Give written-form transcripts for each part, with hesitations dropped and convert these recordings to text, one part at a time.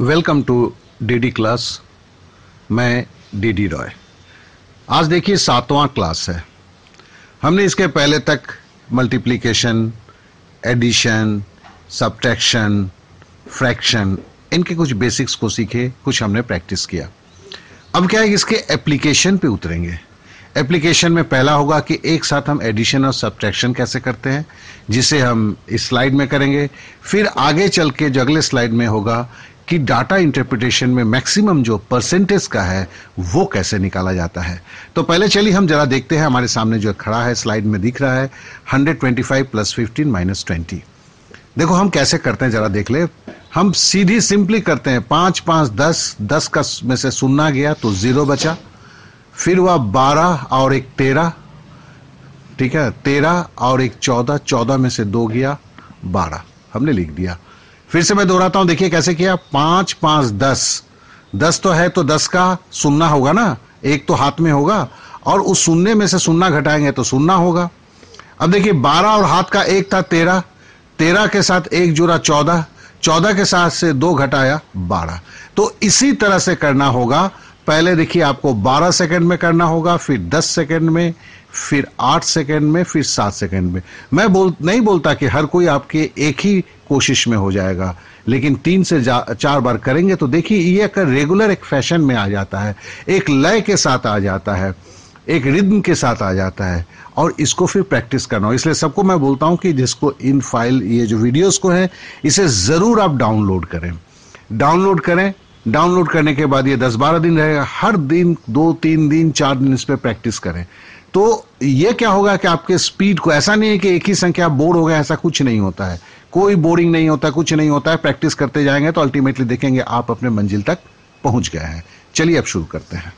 Welcome to DD class. मैं DD Roy. आज देखिए 7वां क्लास है। हमने इसके पहले तक मल्टीप्लिकेशन, एडिशन, सब्ट्रैक्शन, फ्रैक्शन इनके कुछ बेसिक्स को सीखे, कुछ हमने प्रैक्टिस किया। अब क्या है, इसके एप्लीकेशन पे उतरेंगे। एप्लीकेशन में पहला होगा कि एक साथ हम एडिशन और सब्ट्रैक्शन कैसे करते हैं, जिसे हम इस स्लाइड में करेंगे। फिर आगे चल के जो अगले स्लाइड में होगा कि डाटा इंटरप्रिटेशन में मैक्सिमम जो परसेंटेज का है वो कैसे निकाला जाता है। तो पहले चलिए हम जरा देखते हैं, हमारे सामने जो खड़ा है स्लाइड में दिख रहा है 125 + 15 - 20। देखो हम कैसे करते हैं, जरा देख ले। हम सीधी सिंपली करते हैं 5, 5, 10, 10 का में से सुनना गया तो 0 बचा, फिर हुआ 12 और एक 13, ठीक है, 13 और एक 14, 14 में से 2 गया 12, हमने लिख दिया। फिर से मैं दोहराता हूं, देखिए कैसे किया। 5, 5, 10, 10 तो है तो 10 का सुनना होगा ना, एक तो हाथ में होगा और उस सुनने में से सुनना घटाएंगे तो सुनना होगा। अब देखिए 12 और हाथ का एक था 13, 13 के साथ एक जोड़ा 14, 14 के साथ से 2 घटाया 12। तो इसी तरह से करना होगा। पहले देखिए आपको 12 सेकंड में करना होगा, फिर 10 सेकंड में, फिर 8 सेकंड में, फिर 7 सेकंड में। मैं नहीं बोलता कि हर कोई आपके एक ही कोशिश में हो जाएगा, लेकिन 3 से 4 बार करेंगे तो देखिए ये एक रेगुलर एक फैशन में आ जाता है, एक लय के साथ आ जाता है, एक रिदम के साथ आ जाता है और इसको फिर प्रैक्टिस करना हो। इसलिए सबको मैं बोलता हूँ कि जिसको इन फाइल ये जो वीडियोज़ को है इसे ज़रूर आप डाउनलोड करें। डाउनलोड करने के बाद ये 10-12 दिन रहेगा, हर दिन 2, 3 दिन, 4 दिन इस पर प्रैक्टिस करें। तो ये क्या होगा कि आपके स्पीड को, ऐसा नहीं है कि एक ही संख्या आप बोर हो गए, ऐसा कुछ नहीं होता है, कोई बोरिंग नहीं होता, कुछ नहीं होता है। प्रैक्टिस करते जाएंगे तो अल्टीमेटली देखेंगे आप अपने मंजिल तक पहुंच गए हैं। चलिए अब शुरू करते हैं।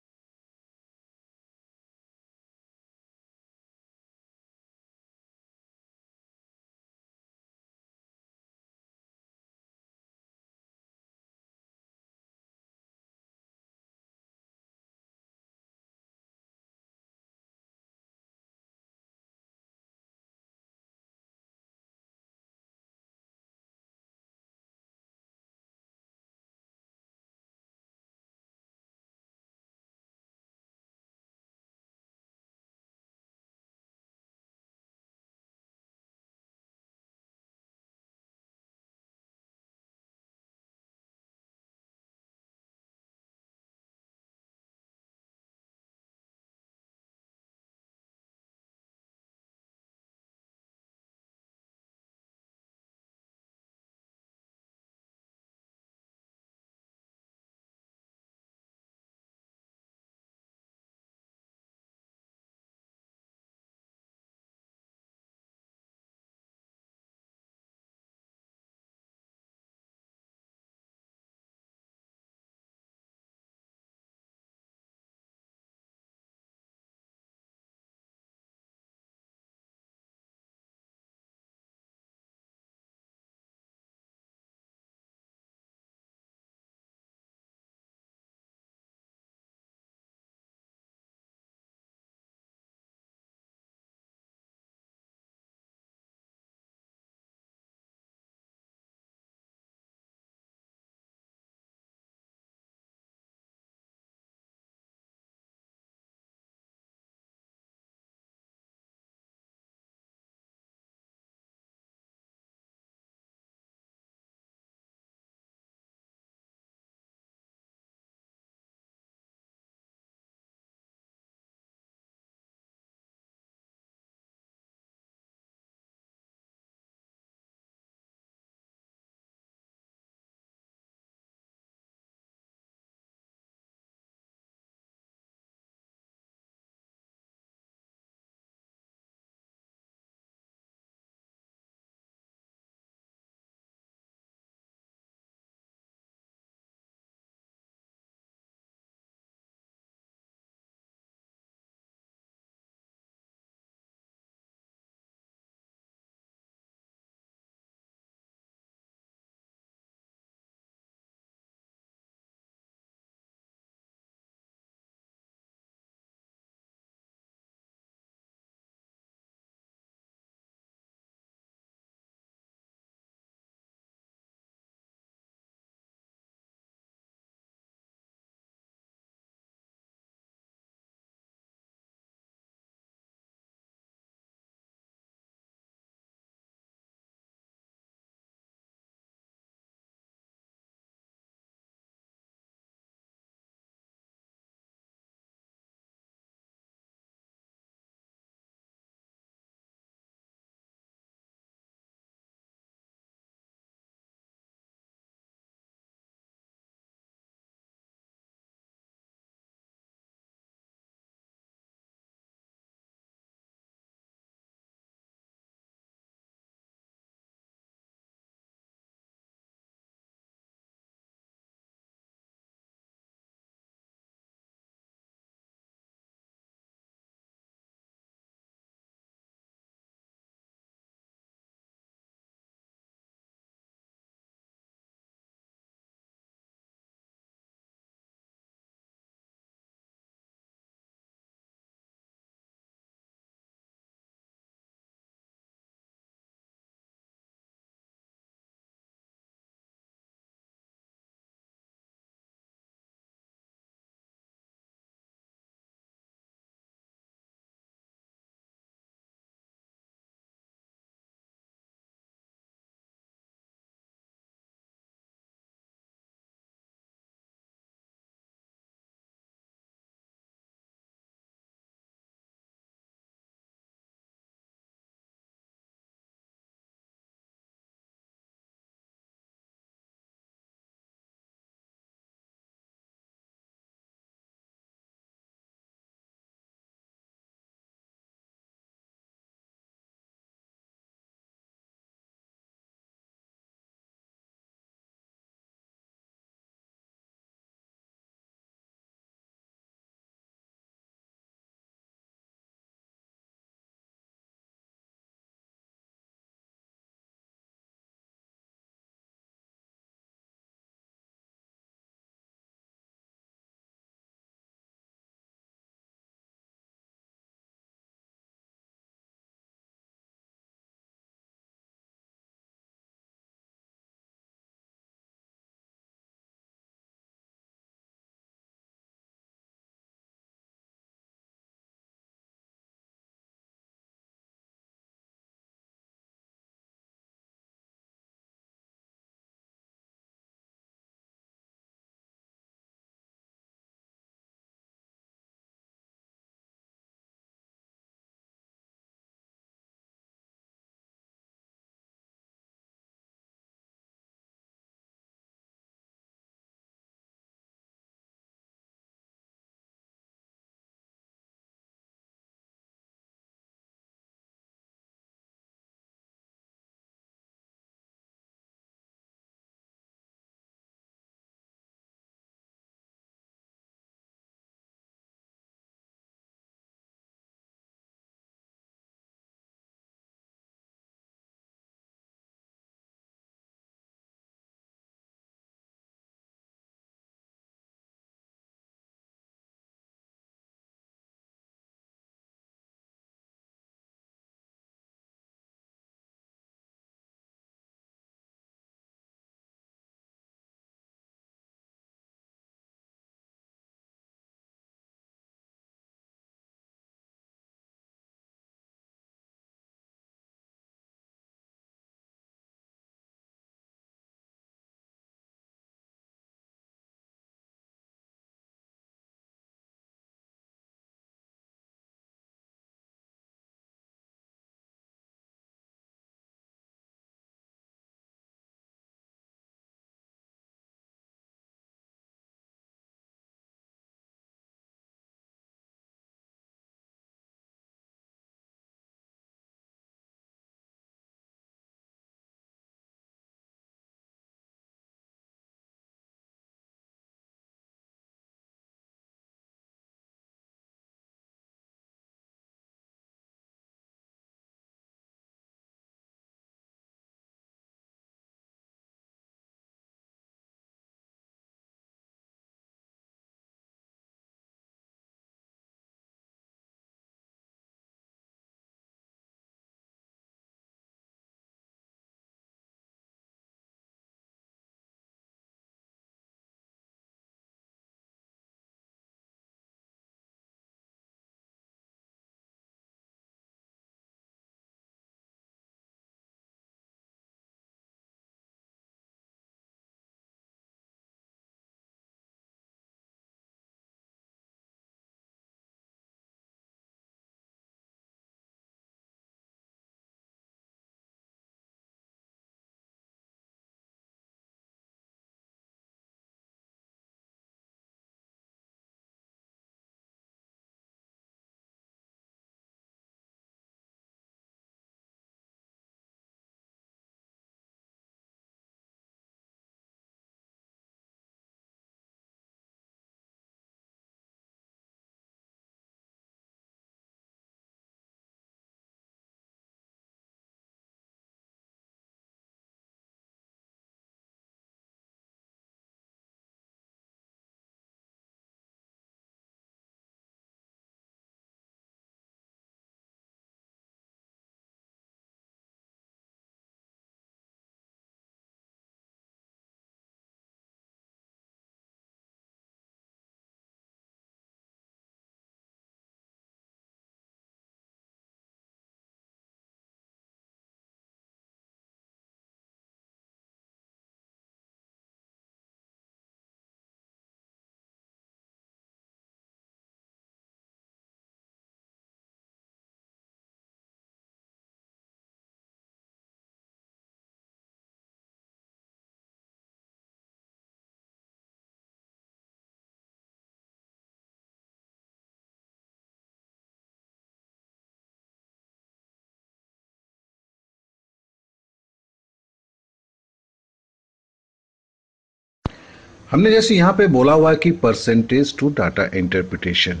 हमने जैसे यहाँ पे बोला हुआ कि परसेंटेज टू डाटा इंटरप्रिटेशन।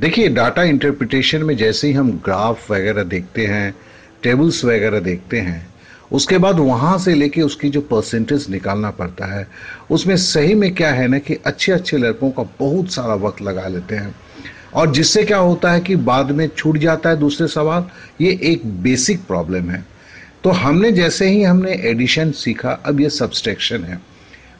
देखिए डाटा इंटरप्रिटेशन में जैसे ही हम ग्राफ वगैरह देखते हैं, टेबल्स वगैरह देखते हैं, उसके बाद वहाँ से लेके उसकी जो परसेंटेज निकालना पड़ता है, उसमें सही में क्या है ना कि अच्छे अच्छे लड़कों का बहुत सारा वक्त लगा लेते हैं, और जिससे क्या होता है कि बाद में छूट जाता है दूसरे सवाल। ये एक बेसिक प्रॉब्लम है। तो हमने जैसे ही हमने एडिशन सीखा, अब ये सब्सट्रैक्शन है।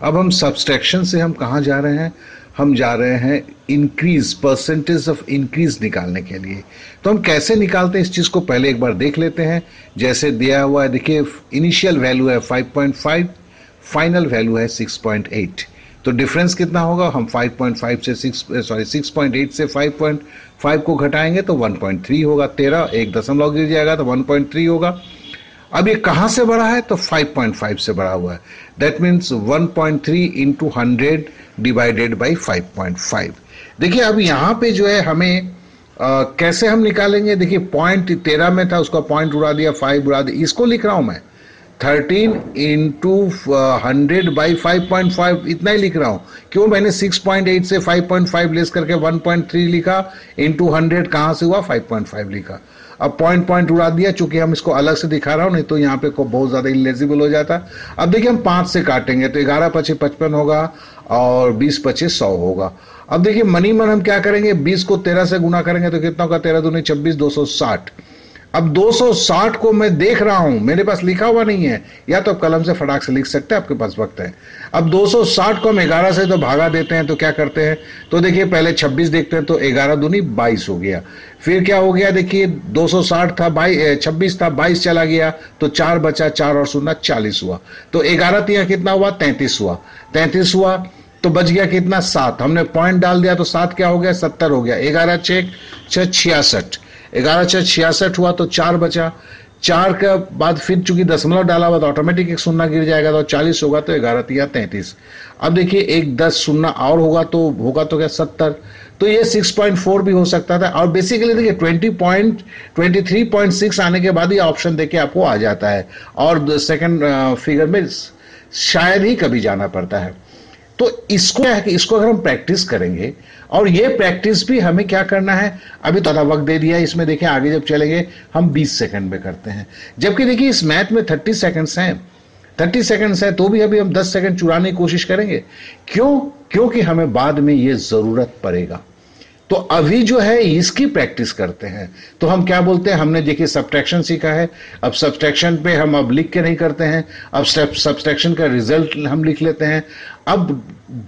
अब हम सब्सट्रैक्शन से हम कहाँ जा रहे हैं? हम जा रहे हैं इंक्रीज, परसेंटेज ऑफ इंक्रीज निकालने के लिए। तो हम कैसे निकालते हैं इस चीज़ को पहले एक बार देख लेते हैं। जैसे दिया हुआ है, देखिए इनिशियल वैल्यू है 5.5, फाइनल वैल्यू है 6.8, तो डिफरेंस कितना होगा? हम 6.8 से 5.5 को घटाएंगे तो 1.3 होगा, 13 एक दशमलव गिर जाएगा तो 1.3 होगा। अब ये कहाँ से बढ़ा है? तो 5.5 से बढ़ा हुआ है। That means 1.3 × 100 divided by 5.5। देखिए अब यहाँ पे जो है हमें कैसे हम निकालेंगे? देखिए पॉइंट 13 में था, उसका पॉइंट उड़ा दिया, 5 उड़ा दिया, इसको लिख रहा हूँ मैं 13 × 100 बाई 5.5, इतना ही लिख रहा हूँ। क्यों? मैंने 6.8 से 5.5 लेस करके 1.3 लिखा, इंटू 100 कहाँ से हुआ? 5.5 लिखा। अब पॉइंट पॉइंट उड़ा दिया, चूंकि हम इसको अलग से दिखा रहा हूँ, नहीं तो यहाँ पे को बहुत ज़्यादा इलेजिबल हो जाता। अब देखिए हम 5 से काटेंगे तो 11 × 5 = 55 होगा, और 20 × 25 = 100 होगा। अब देखिए मनी मन हम क्या करेंगे, 20 को 13 से गुना करेंगे तो कितना होगा? 13×2 = 26, 260। अब 260 को मैं देख रहा हूं, मेरे पास लिखा हुआ नहीं है, या तो आप कलम से फटाक से लिख सकते हैं, आपके पास वक्त है। अब 260 को हम 11 से तो भागा देते हैं, तो क्या करते हैं? तो देखिए पहले 26 देखते हैं, तो 11×2 = 22 हो गया। फिर क्या हो गया? देखिए 260 था, 26 था, 22 चला गया तो 4 बचा, 4 और 0 = 40 हुआ। तो 11×3 कितना हुआ? 33 हुआ। 33 हुआ तो बच गया कितना? 7। हमने पॉइंट डाल दिया तो 7 क्या हो गया? 70 हो गया। 11×6 = 66, 11×6 = 66 हुआ तो 4 बचा। 4 के बाद फिर चूंकि दशमलव डाला हुआ तो ऑटोमेटिक एक 0 गिर जाएगा तो 40 होगा। तो 11×3 = 33। अब देखिए एक 10 और होगा तो क्या? 70। तो ये 6.4 भी हो सकता था। और बेसिकली देखिए 23.6 आने के बाद ये ऑप्शन देके आपको आ जाता है, और सेकेंड फिगर में शायद ही कभी जाना पड़ता है। तो इसको है कि इसको अगर हम प्रैक्टिस करेंगे, और ये प्रैक्टिस भी हमें क्या करना है, अभी थोड़ा वक्त दे दिया है इसमें। देखिए आगे जब चलेंगे हम 20 सेकंड में करते हैं, जबकि देखिए इस मैथ में 30 सेकंड्स हैं, तो भी अभी हम 10 सेकंड चुराने की कोशिश करेंगे। क्यों? क्योंकि हमें बाद में ये ज़रूरत पड़ेगा। तो अभी जो है इसकी प्रैक्टिस करते हैं। तो हम क्या बोलते हैं, हमने देखिए सब्ट्रैक्शन सीखा है। अब सब्ट्रैक्शन पे हम अब लिख के नहीं करते हैं, अब सब्ट्रैक्शन का रिजल्ट हम लिख लेते हैं। अब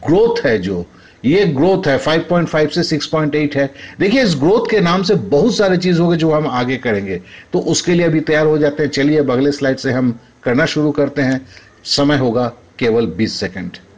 ग्रोथ है, जो ये ग्रोथ है 5.5 से 6.8 है। देखिए इस ग्रोथ के नाम से बहुत सारे चीज़ होंगे जो हम आगे करेंगे, तो उसके लिए अभी तैयार हो जाते हैं। चलिए अब अगले स्लाइड से हम करना शुरू करते हैं। समय होगा केवल 20 सेकेंड।